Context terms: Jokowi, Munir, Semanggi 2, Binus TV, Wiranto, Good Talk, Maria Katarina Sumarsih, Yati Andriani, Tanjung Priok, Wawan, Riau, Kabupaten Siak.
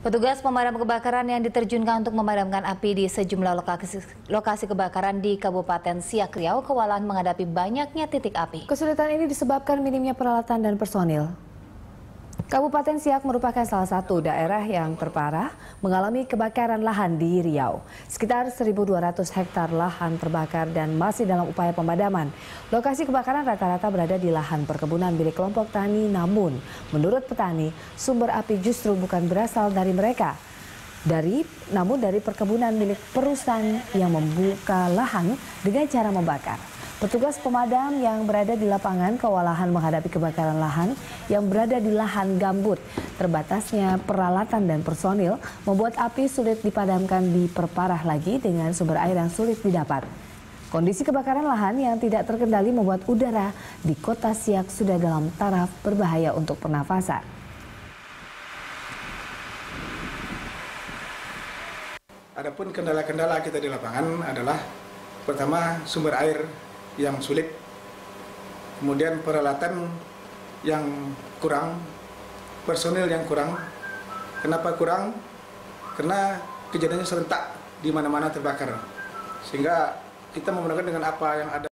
Petugas pemadam kebakaran yang diterjunkan untuk memadamkan api di sejumlah lokasi kebakaran di Kabupaten Siak, Riau, kewalahan menghadapi banyaknya titik api. Kesulitan ini disebabkan minimnya peralatan dan personil. Kabupaten Siak merupakan salah satu daerah yang terparah mengalami kebakaran lahan di Riau. Sekitar 1.200 hektar lahan terbakar dan masih dalam upaya pemadaman. Lokasi kebakaran rata-rata berada di lahan perkebunan milik kelompok tani, namun menurut petani, sumber api justru bukan berasal dari mereka. Namun dari perkebunan milik perusahaan yang membuka lahan dengan cara membakar. Petugas pemadam yang berada di lapangan kewalahan menghadapi kebakaran lahan yang berada di lahan gambut. Terbatasnya peralatan dan personil membuat api sulit dipadamkan, diperparah lagi dengan sumber air yang sulit didapat. Kondisi kebakaran lahan yang tidak terkendali membuat udara di kota Siak sudah dalam taraf berbahaya untuk pernafasan. Adapun kendala-kendala kita di lapangan adalah pertama sumber air yang sulit, kemudian peralatan yang kurang, personil yang kurang. Kenapa kurang? Karena kejadiannya serentak di mana-mana terbakar, sehingga kita menggunakan dengan apa yang ada.